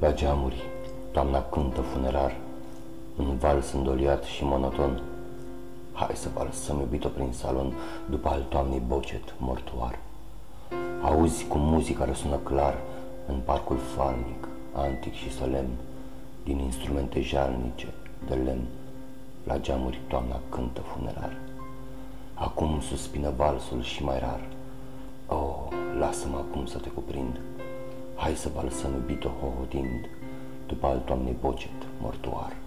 La geamuri, toamna cântă funerar, un vals îndoliat și monoton. Hai să valsăm, iubito, prin salon, după al toamnei bocet mortuar. Auzi cum muzica răsună clar în parcul falnic, antic și solemn, din instrumente jalnice de lemn. La geamuri toamna cântă funerar. Acum suspină valsul și mai rar. Oh, lasă-mă acum să te cuprind. Hai să valsăm, iubito, hohotind, după al toamnei bocet mortuar.